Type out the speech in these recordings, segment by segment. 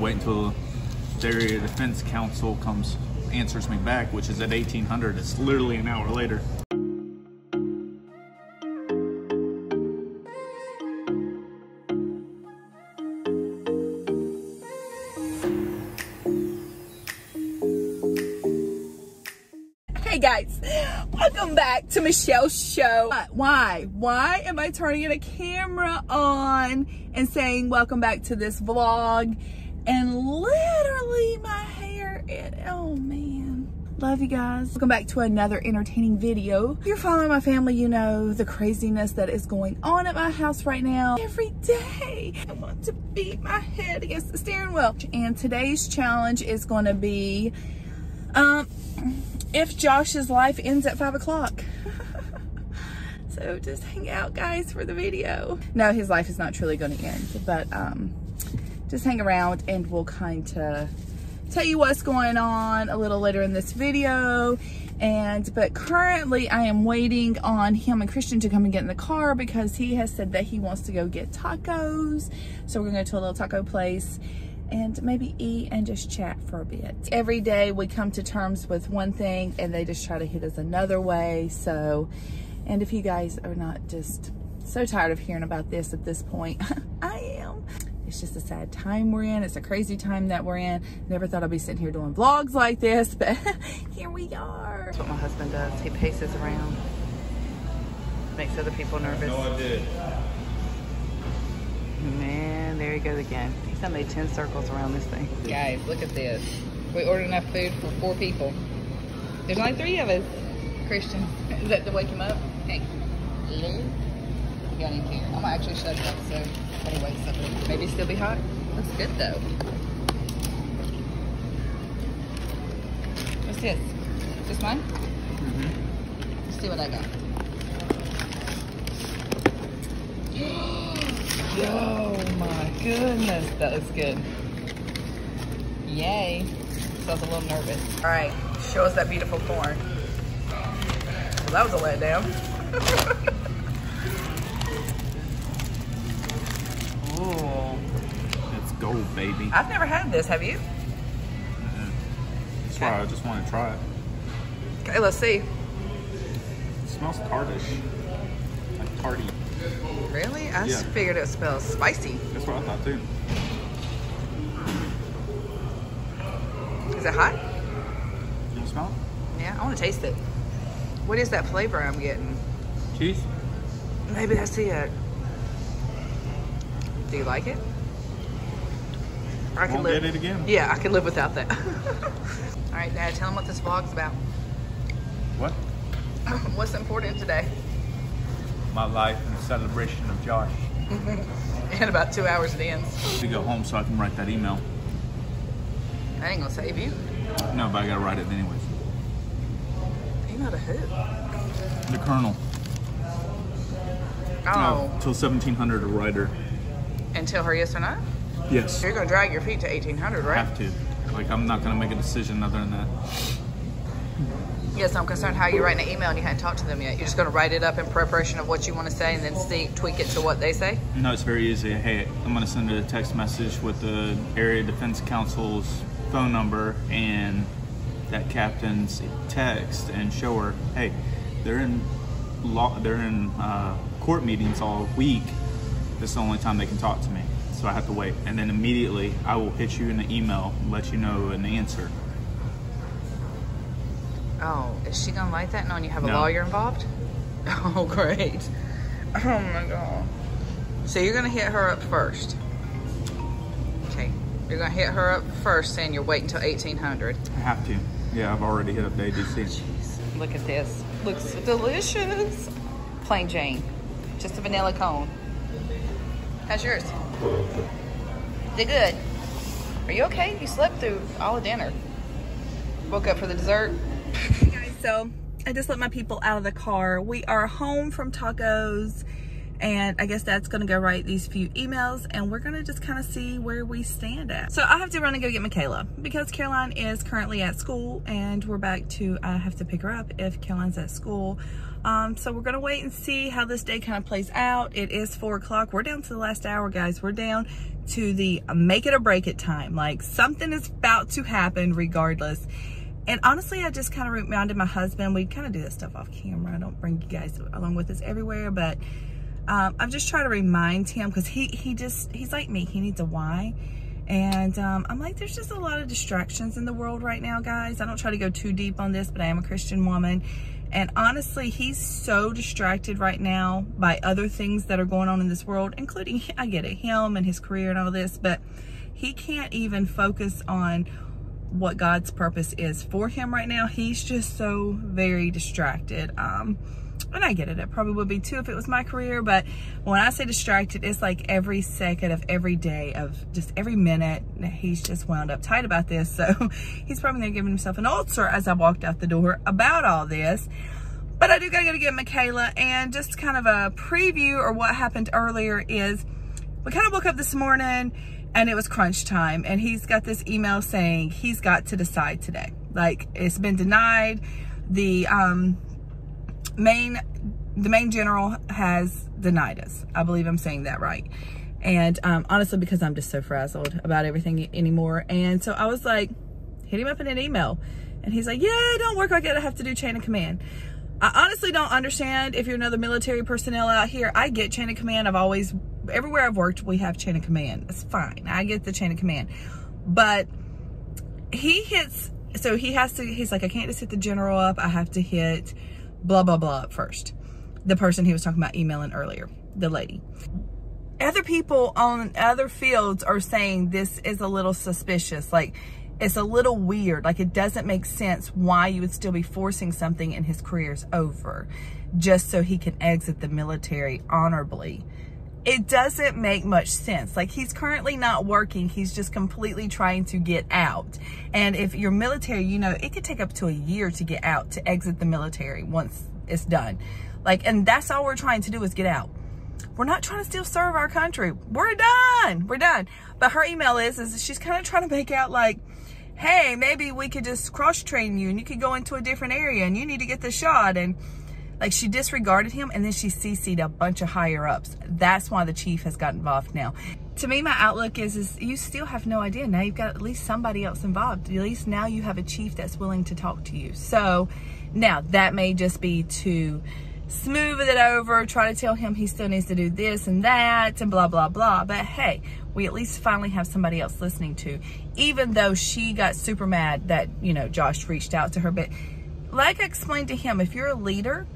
wait until the Area Defense Counsel answers me back, which is at 1800. It's literally an hour later. Hey guys, welcome back to Michelle's show. Why am I turning the camera on and saying welcome back to this vlog? And literally my hair is, oh man. Love you guys. Welcome back to another entertaining video. If you're following my family, you know the craziness that is going on at my house right now. Every day I want to beat my head against the steering wheel. And today's challenge is going to be if Josh's life ends at 5 o'clock. So just hang out guys for the video. No, his life is not truly going to end, but just hang around and we'll kind of tell you what's going on a little later in this video. But currently I am waiting on him and Christian to come and get in the car because he has said that he wants to go get tacos. So we're going to go to a little taco place and maybe eat and just chat for a bit. Every day we come to terms with one thing and they just try to hit us another way. So, and if you guys are not just so tired of hearing about this at this point, I am. It's just a sad time we're in. It's a crazy time that we're in. Never thought I'd be sitting here doing vlogs like this, but here we are. That's what my husband does. He paces around. Makes other people nervous. No, I did. Man, there he goes again. He's done made 10 circles around this thing. Guys, look at this. We ordered enough food for 4 people. There's only 3 of us. Christian, is that to wake him up? Hey, Lou? I don't even care. I'm gonna actually shut it up so it wakes up. Maybe still be hot. Looks good though. What's this? Is this mine? Mm-hmm. Let's see what I got. Oh my goodness, that looks good. Yay. So I was a little nervous. Alright, show us that beautiful corn. Well, that was a letdown. Oh, it's gold, baby. I've never had this, have you? Mm-hmm. That's why I just want to try it. Okay, let's see. It smells tartish. Like tarty. Really? I just figured it smells spicy. That's what I thought too. Is it hot? You want to smell it? Yeah, I want to taste it. What is that flavor I'm getting? Cheese? Maybe that's it. Do you like it? I can live it again. Yeah, I can live without that. All right, Dad, tell them what this vlog's about. What? What's important today? My life and the celebration of Josh. In about 2 hours it ends. To go home so I can write that email. I ain't gonna save you. No, but I gotta write it anyways. Email to who? The Colonel. Oh. Till 1700 a writer. And tell her yes or no? Yes. You're going to drag your feet to 1800, right? I have to. Like, I'm not going to make a decision other than that. Yes, I'm concerned how you're writing an email and you hadn't talked to them yet. You're just going to write it up in preparation of what you want to say and then tweak it to what they say? No, it's very easy. Hey, I'm going to send a text message with the Area Defense Counsel's phone number and that captain's text and show her, hey, they're in court meetings all week. This is the only time they can talk to me, so I have to wait. And then immediately, I will hit you in an email and let you know an answer. Oh, is she gonna like that knowing you have a lawyer involved? Oh, great. Oh my God. So you're gonna hit her up first. Okay, you're gonna hit her up first saying you're waiting till 1800. I have to. Yeah, I've already hit up the ABC. Jeez, look at this. Looks delicious. Plain Jane, just a vanilla cone. How's yours? They're good. Are you okay? You slept through all of dinner. Woke up for the dessert. Hey guys, so I just let my people out of the car. We are home from tacos And I guess that's gonna go write these few emails, and we're gonna just kind of see where we stand at. So I have to run and go get Michaela because Caroline is currently at school, and we're back to, I have to pick her up if Caroline's at school. So we're gonna wait and see how this day kind of plays out. It is 4 o'clock. We're down to the last hour, guys. We're down to the make it or break it time. Like, something is about to happen regardless. And honestly, I just kind of reminded my husband, we kind of do this stuff off camera. I don't bring you guys along with us everywhere, but I'm just trying to remind him, because he's like me, he needs a why. And I'm like, there's just a lot of distractions in the world right now, guys. I don't try to go too deep on this, but I am a Christian woman. And honestly, he's so distracted right now by other things that are going on in this world, including, I get it, him and his career and all this, but he can't even focus on what God's purpose is for him right now. He's just so very distracted. And I get it. It probably would be too if it was my career. But when I say distracted, it's like every second of every day, of just every minute, he's just wound up tight about this. So he's probably gonna give himself an ulcer as I walked out the door about all this. But I do gotta go get Michaela, and just kind of a preview or what happened earlier is we kind of woke up this morning and it was crunch time, and he's got this email saying he's got to decide today. Like, it's been denied. The main general has denied us. I believe I'm saying that right. And honestly, because I'm just so frazzled about everything anymore. And so I was like, hit him up in an email. And he's like, yeah, don't work like that. I have to do chain of command. I honestly don't understand if you're another military personnel out here. I get chain of command. I've always, everywhere I've worked, we have chain of command. It's fine. I get the chain of command. But he hits, so he has to, he's like, I can't just hit the general up. I have to hit blah, blah, blah up first. The person he was talking about emailing earlier, the lady. Other people on other fields are saying this is a little suspicious. Like, it's a little weird. Like, it doesn't make sense why you would still be forcing something and his career's over just so he can exit the military honorably. It doesn't make much sense. Like, he's currently not working. He's just completely trying to get out. And if you're military, you know, it could take up to a year to get out, to exit the military once it's done. Like, and that's all we're trying to do is get out. We're not trying to still serve our country. We're done. We're done. But her email is she's kind of trying to make out like, hey, maybe we could just cross train you and you could go into a different area and you need to get the shot. And like, she disregarded him, and then she CC'd a bunch of higher ups. That's why the chief has got involved now. To me, my outlook is you still have no idea. Now you've got at least somebody else involved. At least now you have a chief that's willing to talk to you. So now that may just be to smooth it over, try to tell him he still needs to do this and that and blah, blah, blah. But hey, we at least finally have somebody else listening to, even though she got super mad that, you know, Josh reached out to her. But like I explained to him, if you're a leader,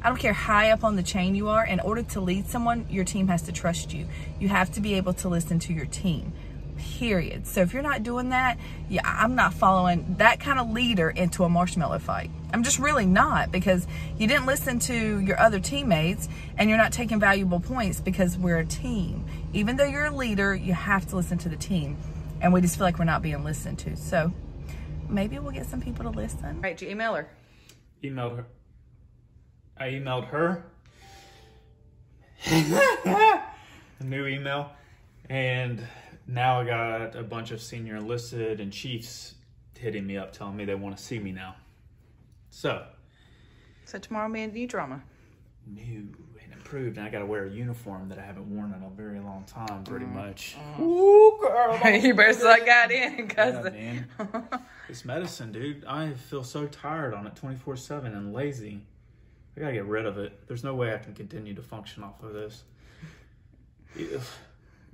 I don't care high up on the chain you are, in order to lead someone, your team has to trust you. You have to be able to listen to your team, period. So if you're not doing that, yeah, I'm not following that kind of leader into a marshmallow fight. I'm just really not, because you didn't listen to your other teammates and you're not taking valuable points, because we're a team. Even though you're a leader, you have to listen to the team, and we just feel like we're not being listened to. So maybe we'll get some people to listen. All right, did you email her? Emailed her. I emailed her a new email, and now I got a bunch of senior enlisted and chiefs hitting me up telling me they want to see me now. So tomorrow, man, new drama. New and improved, and I got to wear a uniform that I haven't worn in a very long time, pretty much. Ooh, girl. You better suck that in, cousin. Yeah, man. It's medicine, dude. I feel so tired on it 24/7 and lazy. I gotta get rid of it. There's no way I can continue to function off of this.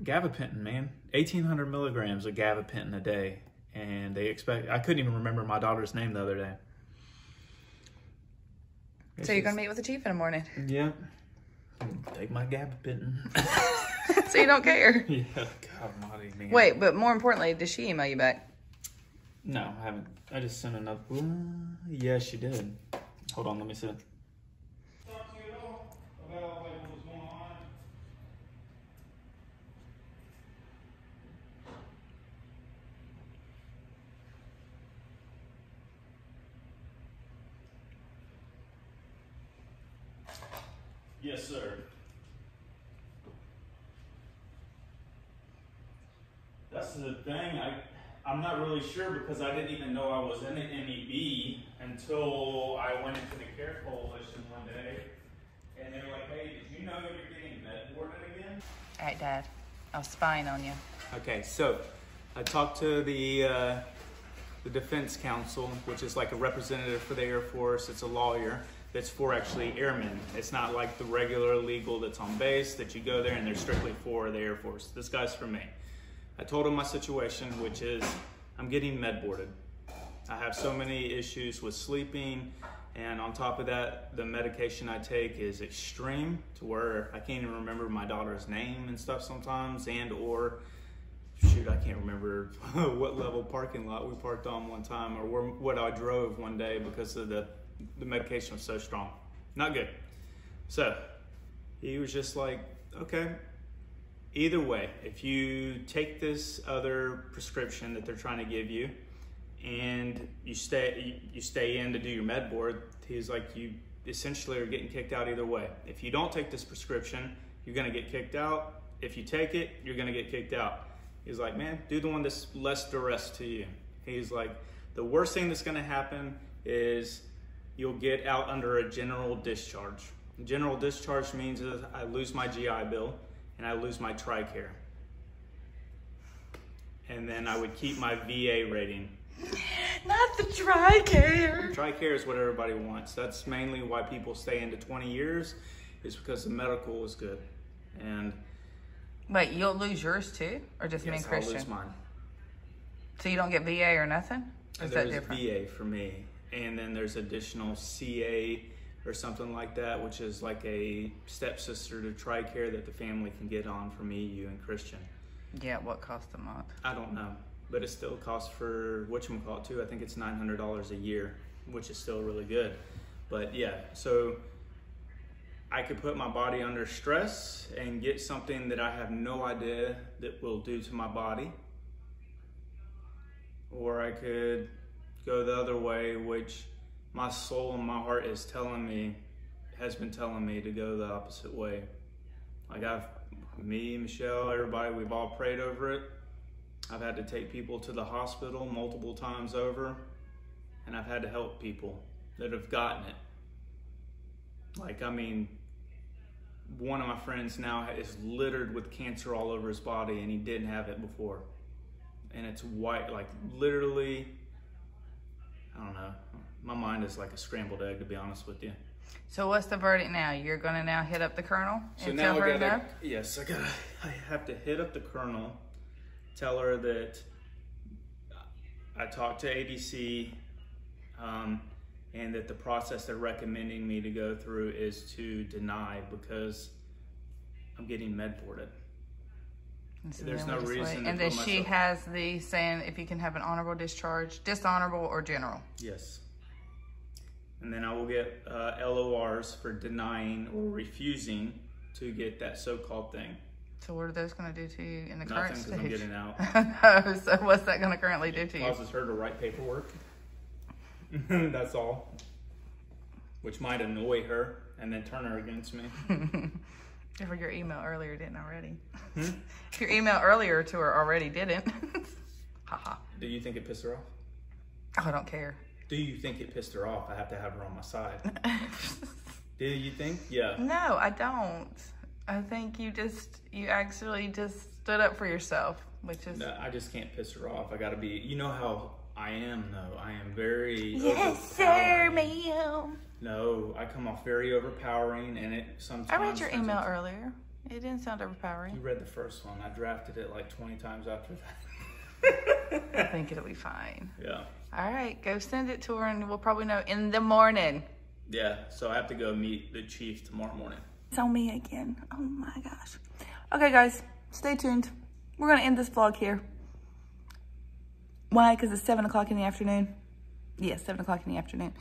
Gabapentin, man. 1,800 milligrams of Gabapentin a day. And they expect... I couldn't even remember my daughter's name the other day. So you're gonna meet with the chief in the morning? Yeah. Take my Gabapentin. So you don't care? Yeah. God almighty, man. Wait, but more importantly, did she email you back? No, I haven't. I just sent another... yeah, she did. Hold on, let me see. Yes, sir. the thing. I'm not really sure because I didn't even know I was in the MEB until I went into the CARE Coalition one day. And they were like, hey, did you know you're getting med boarded again? All right, Dad, I was spying on you. Okay, so I talked to the Defense Counsel, which is like a representative for the Air Force. It's a lawyer that's for actually airmen. It's not like the regular legal that's on base that you go there and they're strictly for the Air Force. This guy's for me. I told him my situation, which is I'm getting med boarded. I have so many issues with sleeping, and on top of that, the medication I take is extreme to where I can't even remember my daughter's name and stuff sometimes, and or shoot, I can't remember what level parking lot we parked on one time or where, what I drove one day because of the medication was so strong. Not good. So he was just like, okay, either way, if you take this other prescription that they're trying to give you and you stay in to do your med board, he's like, you essentially are getting kicked out either way. If you don't take this prescription, you're gonna get kicked out. If you take it, you're gonna get kicked out. He's like, man, do the one that's less duress to you. He's like, the worst thing that's gonna happen is you'll get out under a general discharge. General discharge means I lose my GI Bill, and I lose my TRICARE. And then I would keep my VA rating. Not the TRICARE. TRICARE is what everybody wants. That's mainly why people stay into 20 years, is because the medical is good. And wait, you'll lose yours too? Or just me and Christian? I'll lose mine. So you don't get VA or nothing? Is that different? There's VA for me. And then there's additional CA or something like that, which is like a stepsister to TRICARE that the family can get on from me, you, and Christian. Yeah, what cost a month? I don't know, but it still costs for whatchamacallit too. I think it's $900 a year, which is still really good. But yeah, so I could put my body under stress and get something that I have no idea that will do to my body. Or I could go the other way, which my soul and my heart is telling me, has been telling me to go the opposite way. Like me, Michelle, everybody, we've all prayed over it. I've had to take people to the hospital multiple times over, and I've had to help people that have gotten it. Like, I mean, one of my friends now is littered with cancer all over his body, and he didn't have it before. And it's white, like literally, I don't know. My mind is like a scrambled egg, to be honest with you. So what's the verdict now? You're gonna now hit up the colonel and tell her that? Yes, I have to hit up the colonel, tell her that I talked to ABC and that the process they're recommending me to go through is to deny because I'm getting med boarded. So there's no reason. And then she has the saying if you can have an honorable discharge, dishonorable or general. Yes. And then I will get LORs for denying or refusing to get that so-called thing. So what are those going to do to you in the current stage? Nothing, because I'm getting out. No, so what's that going to currently do to you? It causes her to write paperwork. That's all. Which might annoy her and then turn her against me. I read your email earlier, didn't I already? Hmm? If your email earlier to her already didn't. Haha. Do you think it pissed her off? Oh, I don't care. Do you think it pissed her off? I have to have her on my side. Do you think? Yeah. No, I don't. I think you actually just stood up for yourself, which is... No, I just can't piss her off. I gotta be... You know how I am, though. I am very... Yes, sir, ma'am. No, I come off very overpowering, and it sometimes... I read your email earlier. It didn't sound overpowering. You read the first one. I drafted it like 20 times after that. I think it'll be fine. Yeah. All right, go send it to her, and we'll probably know in the morning. Yeah, so I have to go meet the chief tomorrow morning. It's on me again. Oh, my gosh. Okay, guys, stay tuned. We're going to end this vlog here. Why? Because it's 7 o'clock in the afternoon. Yeah, 7 o'clock in the afternoon.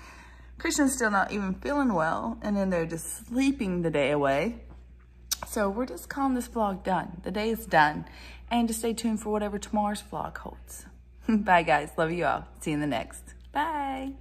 Christian's still not even feeling well, and then they're just sleeping the day away. So we're just calling this vlog done. The day is done. And just stay tuned for whatever tomorrow's vlog holds. Bye, guys. Love you all. See you in the next. Bye.